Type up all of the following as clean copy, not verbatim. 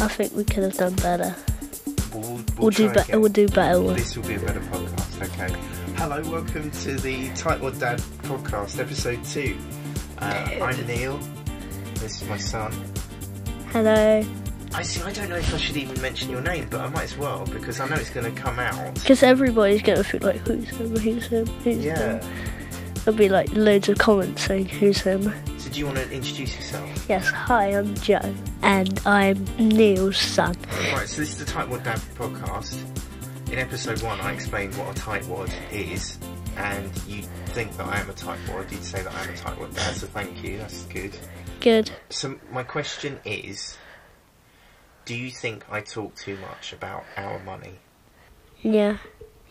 I think we could have done better. We'll do better. This will be a better podcast, okay. Hello, welcome to the Tightwad Dad podcast, episode 2. I'm Neil. This is my son. Hello. I see, I don't know if I should even mention your name, but I might as well, because I know it's going to come out. Because everybody's going to feel like, who's him? There'll be like loads of comments saying, who's him? So do you want to introduce yourself? Yes, hi, I'm Joe, and I'm Neil's son. Right, so this is the Tightwad Dad podcast. In episode 1, I explained what a tightwad is, and you think that I am a tightwad, you'd say that I am a tightwad dad, so thank you, that's good. Good. So my question is, do you think I talk too much about our money? Yeah,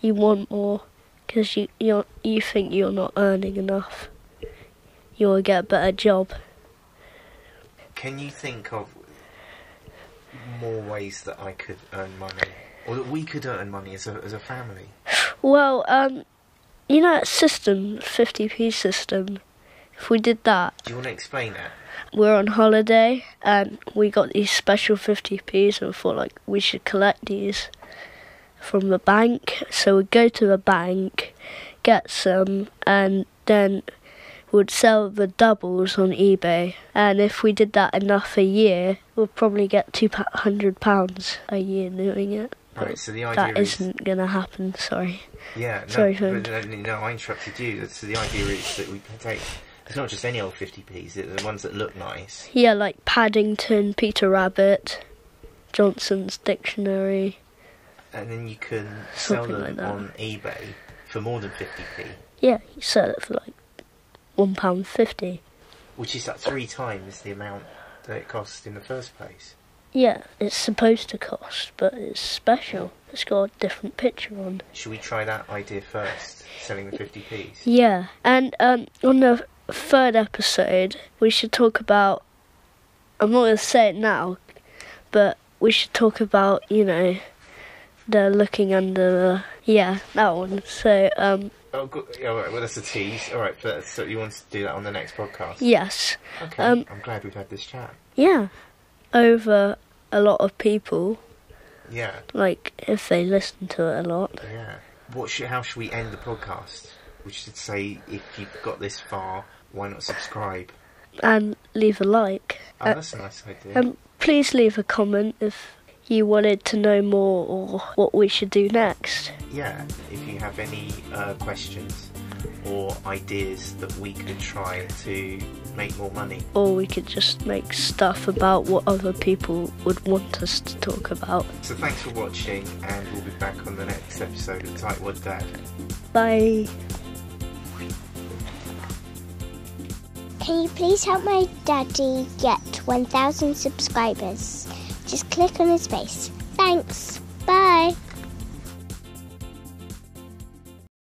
you want more, because you think you're not earning enough. You'll get a better job. Can you think of more ways that I could earn money? Or that we could earn money as a family? Well, you know that system, 50p system? If we did that... Do you want to explain that? We're on holiday and we got these special 50p's and thought like we should collect these from the bank. So we'd go to the bank, get some, and then we'd sell the doubles on eBay. And if we did that enough a year, we'll probably get £200 a year doing it. Right, so the idea that isn't going to happen, sorry. Yeah, no, sorry, no, I interrupted you. So the idea is that we take, it's not just any old 50p's, it's the ones that look nice. Yeah, like Paddington, Peter Rabbit, Johnson's Dictionary. And then you can sell them like on eBay for more than 50p. Yeah, you sell it for like £1.50. Which is like 3 times the amount that it costs in the first place. Yeah, it's supposed to cost, but it's special. It's got a different picture on. Should we try that idea first, selling the 50p's? Yeah, and on the 3rd episode, we should talk about... I'm not going to say it now, but we should talk about, you know, the looking under the... Yeah, that one. So, Oh, good. All right, well, that's a tease. All right, so you want to do that on the next podcast? Yes. Okay, I'm glad we've had this chat. Yeah, over... a lot of people. Yeah. Like, if they listen to it a lot. Yeah. How should we end the podcast? We should say, if you've got this far, why not subscribe? And leave a like. Oh, that's a nice idea. And please leave a comment if you wanted to know more or what we should do next. Yeah. If you have any questions or ideas that we could try to make more money. Or we could just make stuff about what other people would want us to talk about. So thanks for watching, and we'll be back on the next episode of Tightwad Dad. Bye. Can you please help my daddy get 1,000 subscribers? Just click on his face. Thanks.